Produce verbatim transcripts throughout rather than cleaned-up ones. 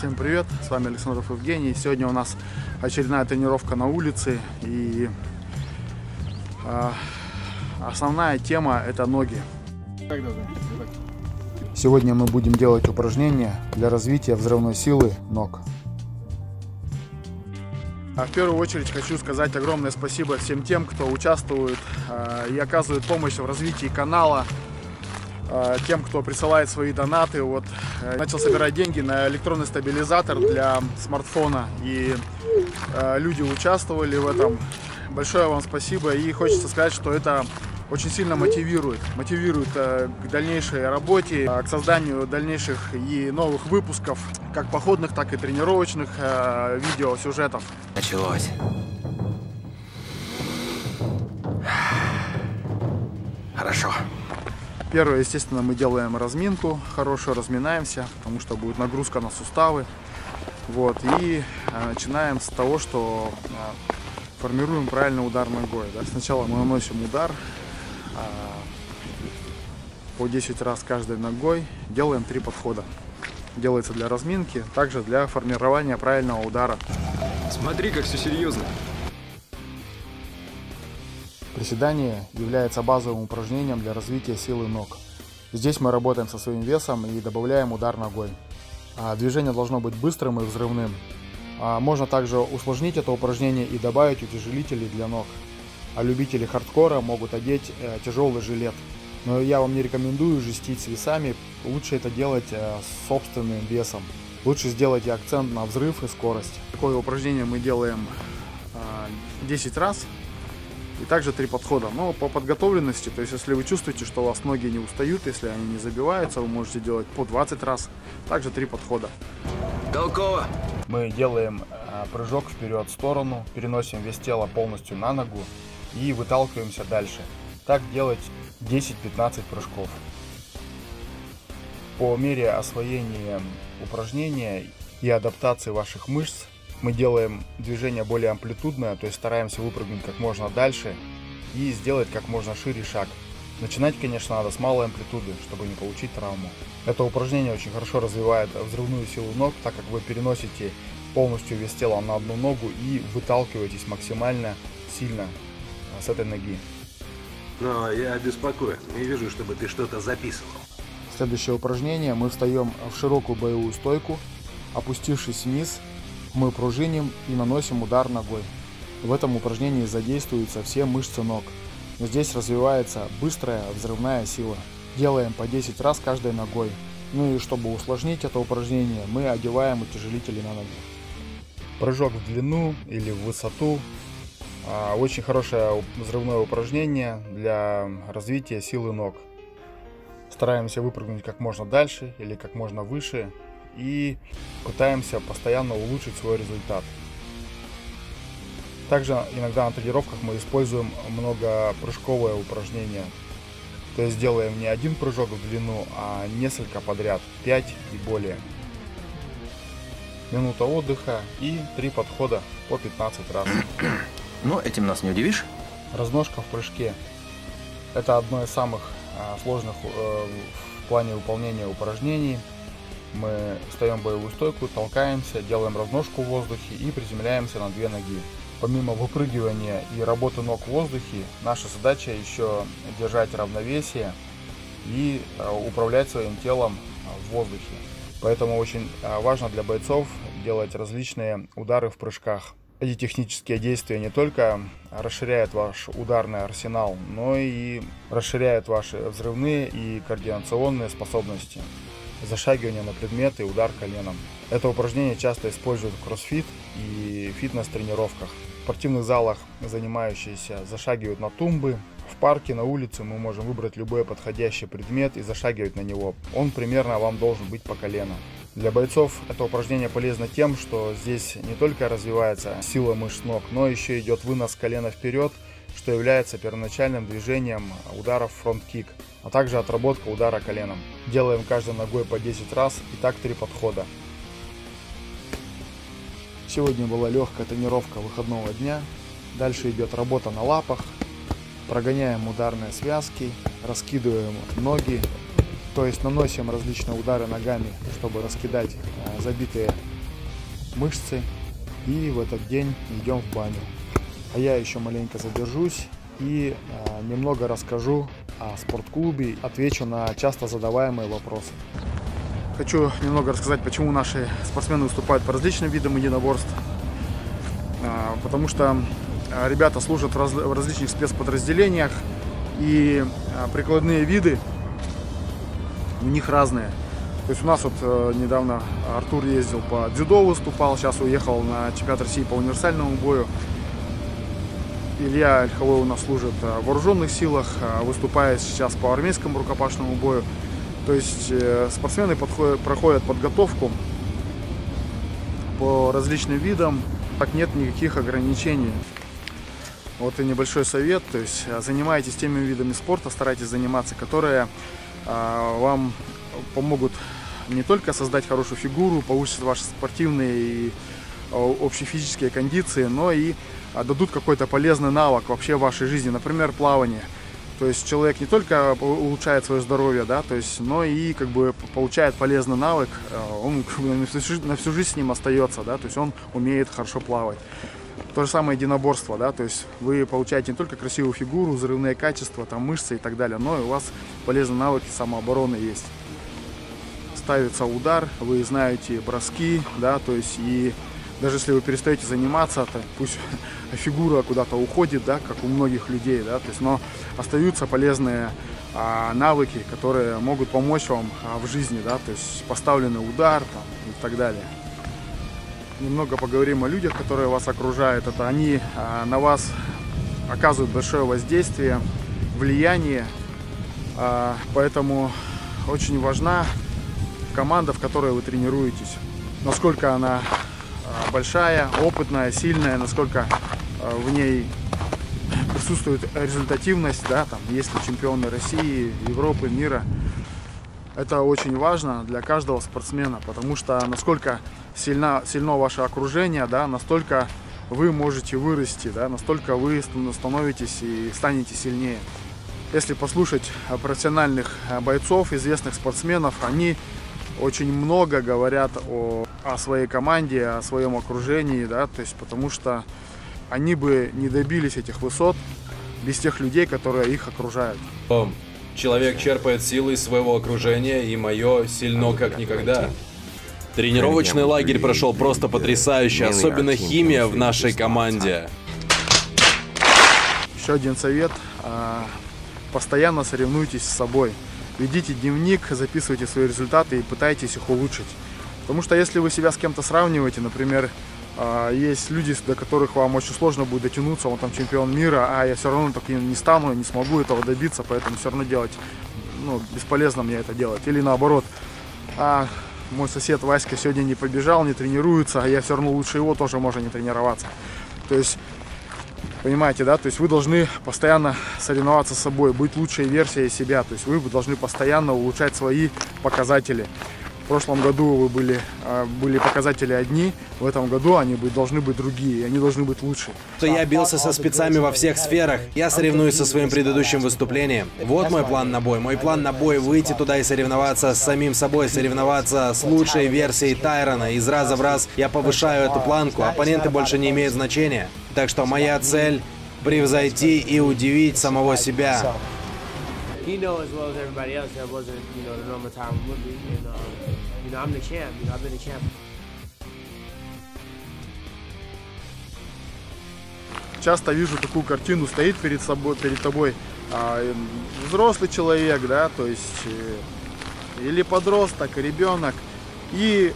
Всем привет, с вами Александров Евгений. Сегодня у нас очередная тренировка на улице, и э, основная тема — это ноги. Сегодня мы будем делать упражнения для развития взрывной силы ног. В первую очередь хочу сказать огромное спасибо всем тем, кто участвует э, и оказывает помощь в развитии канала, э, тем, кто присылает свои донаты. Вот, э, начал собирать деньги на электронный стабилизатор для смартфона, и э, люди участвовали в этом. Большое вам спасибо, и хочется сказать, что это очень сильно мотивирует, мотивирует э, к дальнейшей работе, э, к созданию дальнейших и новых выпусков, как походных, так и тренировочных э, видеосюжетов. Началось. Хорошо. Первое, естественно, мы делаем разминку, хорошо разминаемся, потому что будет нагрузка на суставы. Вот, и э, начинаем с того, что э, формируем правильно удар ногой. Да? Сначала мы наносим удар по десять раз каждой ногой, делаем три подхода. Делается для разминки, также для формирования правильного удара. Смотри, как все серьезно. Приседание является базовым упражнением для развития силы ног. Здесь мы работаем со своим весом и добавляем удар ногой. Движение должно быть быстрым и взрывным. Можно также усложнить это упражнение и добавить утяжелителей для ног. А любители хардкора могут одеть э, тяжелый жилет. Но я вам не рекомендую жестить с весами, лучше это делать э, с собственным весом. Лучше сделайте акцент на взрыв и скорость. Такое упражнение мы делаем э, десять раз и также три подхода. Но по подготовленности, то есть если вы чувствуете, что у вас ноги не устают, если они не забиваются, вы можете делать по двадцать раз, также три подхода. Толково! Мы делаем э, прыжок вперед в сторону, переносим вес тела полностью на ногу и выталкиваемся дальше. Так делать десять-пятнадцать прыжков. По мере освоения упражнения и адаптации ваших мышц мы делаем движение более амплитудное, то есть стараемся выпрыгнуть как можно дальше и сделать как можно шире шаг. Начинать, конечно, надо с малой амплитуды, чтобы не получить травму. Это упражнение очень хорошо развивает взрывную силу ног, так как вы переносите полностью вес тела на одну ногу и выталкиваетесь максимально сильно с этой ноги. Но я беспокоен, не вижу, чтобы ты что-то записывал. Следующее упражнение. Мы встаем в широкую боевую стойку. Опустившись вниз, мы пружиним и наносим удар ногой. В этом упражнении задействуются все мышцы ног. Здесь развивается быстрая взрывная сила. Делаем по десять раз каждой ногой. Ну и чтобы усложнить это упражнение, мы одеваем утяжелители на ноги. Прыжок в длину или в высоту. Очень хорошее взрывное упражнение для развития силы ног. Стараемся выпрыгнуть как можно дальше или как можно выше и пытаемся постоянно улучшить свой результат. Также иногда на тренировках мы используем многопрыжковое упражнение. То есть делаем не один прыжок в длину, а несколько подряд, пять и более. Минута отдыха и три подхода по пятнадцать раз. Но этим нас не удивишь. Разножка в прыжке. Это одно из самых а, сложных э, в плане выполнения упражнений. Мы встаем в боевую стойку, толкаемся, делаем разножку в воздухе и приземляемся на две ноги. Помимо выпрыгивания и работы ног в воздухе, наша задача еще держать равновесие и э, управлять своим телом в воздухе. Поэтому очень э, важно для бойцов делать различные удары в прыжках. Эти технические действия не только расширяют ваш ударный арсенал, но и расширяют ваши взрывные и координационные способности. Зашагивание на предмет и удар коленом. Это упражнение часто используют в кроссфит и фитнес-тренировках. В спортивных залах занимающиеся зашагивают на тумбы. В парке, на улице мы можем выбрать любой подходящий предмет и зашагивать на него. Он примерно вам должен быть по колено. Для бойцов это упражнение полезно тем, что здесь не только развивается сила мышц ног, но еще идет вынос колена вперед, что является первоначальным движением ударов фронт-кик, а также отработка удара коленом. Делаем каждой ногой по десять раз и так три подхода. Сегодня была легкая тренировка выходного дня. Дальше идет работа на лапах. Прогоняем ударные связки, раскидываем ноги. То есть наносим различные удары ногами, чтобы раскидать забитые мышцы, и в этот день идем в баню. А я еще маленько задержусь и э, немного расскажу о спортклубе, отвечу на часто задаваемые вопросы. Хочу немного рассказать, почему наши спортсмены выступают по различным видам единоборств. Э, потому что ребята служат в, раз, в различных спецподразделениях, и э, прикладные виды у них разные. То есть у нас вот э, недавно Артур ездил по дзюдо, выступал, сейчас уехал на чемпионат России по универсальному бою. Илья Ольховой у нас служит в вооруженных силах, выступает сейчас по армейскому рукопашному бою. То есть спортсмены подходят, проходят подготовку по различным видам, так нет никаких ограничений. Вот и небольшой совет, то есть занимайтесь теми видами спорта, старайтесь заниматься, которые вам помогут не только создать хорошую фигуру, повысить ваши спортивные и общефизические кондиции, но и дадут какой-то полезный навык вообще в вашей жизни, например, плавание. То есть человек не только улучшает свое здоровье, да, то есть, но и как бы получает полезный навык, он на всю жизнь с ним остается, да, то есть он умеет хорошо плавать. То же самое единоборство, да, то есть вы получаете не только красивую фигуру, взрывные качества, там, мышцы и так далее, но и у вас полезные навыки самообороны есть. Ставится удар, вы знаете броски, да, то есть и даже если вы перестаете заниматься, то пусть фигура куда-то уходит, да, как у многих людей, да, то есть, но остаются полезные а, навыки, которые могут помочь вам а, в жизни, да, то есть поставленный удар там, и так далее. Немного поговорим о людях, которые вас окружают. Это они а, на вас оказывают большое воздействие, влияние, а, поэтому очень важна команда, в которой вы тренируетесь, насколько она большая, опытная, сильная, насколько в ней присутствует результативность, да, там есть ли чемпионы России, Европы, мира. Это очень важно для каждого спортсмена, потому что насколько сильно, сильно ваше окружение, да, настолько вы можете вырасти, да, настолько вы становитесь и станете сильнее. Если послушать профессиональных бойцов, известных спортсменов, они очень много говорят о, о своей команде, о своем окружении, да, то есть потому что они бы не добились этих высот без тех людей, которые их окружают. Человек черпает силы из своего окружения, и мое сильно как никогда. Тренировочный лагерь прошел просто потрясающе, особенно химия в нашей команде. Еще один совет. Постоянно соревнуйтесь с собой. Ведите дневник, записывайте свои результаты и пытайтесь их улучшить. Потому что если вы себя с кем-то сравниваете, например, есть люди, до которых вам очень сложно будет дотянуться, он там чемпион мира, а я все равно таким не стану, не смогу этого добиться, поэтому все равно делать, ну, бесполезно мне это делать. Или наоборот, а мой сосед Васька сегодня не побежал, не тренируется, а я все равно лучше его, тоже можно не тренироваться. То есть, понимаете, да, то есть вы должны постоянно соревноваться с собой, быть лучшей версией себя, то есть вы должны постоянно улучшать свои показатели. В прошлом году вы были, были показатели одни, в этом году они должны быть другие, они должны быть лучше. Я бился со спецами во всех сферах, я соревнуюсь со своим предыдущим выступлением. Вот мой план на бой. Мой план на бой — выйти туда и соревноваться с самим собой, соревноваться с лучшей версией Тайрона. Из раза в раз я повышаю эту планку, оппоненты больше не имеют значения. Так что моя цель — превзойти и удивить самого себя. Часто вижу такую картину, стоит перед собой, перед тобой а, взрослый человек, да, то есть или подросток, ребенок, и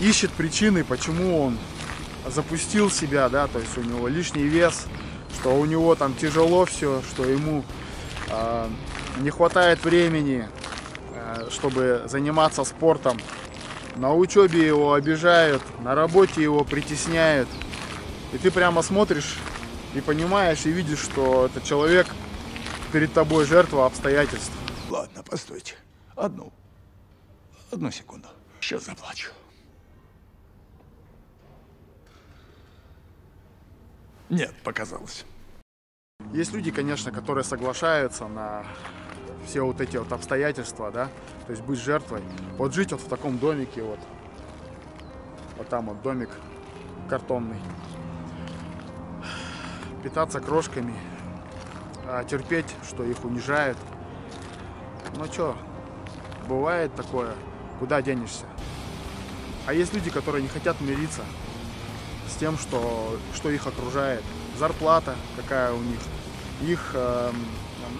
ищет причины, почему он запустил себя, да, то есть у него лишний вес, что у него там тяжело все, что ему э, не хватает времени, э, чтобы заниматься спортом. На учебе его обижают, на работе его притесняют. И ты прямо смотришь и понимаешь, и видишь, что этот человек перед тобой жертва обстоятельств. Ладно, постойте. Одну. Одну секунду. Сейчас заплачу. Нет, показалось. Есть люди, конечно, которые соглашаются на все вот эти вот обстоятельства, да, то есть быть жертвой. Вот жить вот в таком домике вот, Вот там вот домик картонный. Питаться крошками, терпеть, что их унижает. Ну чё, бывает такое, куда денешься? А есть люди, которые не хотят мириться с тем, что, что их окружает. Зарплата какая у них, их, э,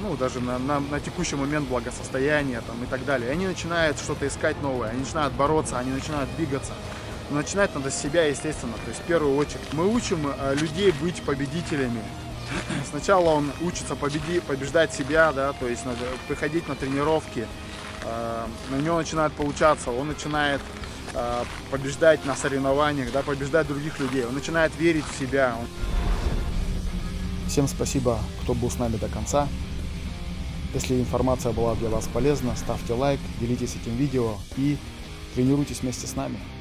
ну, даже на, на, на текущий момент благосостояние там, и так далее. И они начинают что-то искать новое, они начинают бороться, они начинают двигаться. Но начинать надо с себя, естественно, то есть в первую очередь. Мы учим э, людей быть победителями. Сначала он учится победи, побеждать себя, да, то есть надо приходить на тренировки, э, у него начинает получаться, он начинает э, побеждать на соревнованиях, да, побеждать других людей, он начинает верить в себя. Всем спасибо, кто был с нами до конца. Если информация была для вас полезна, ставьте лайк, делитесь этим видео и тренируйтесь вместе с нами.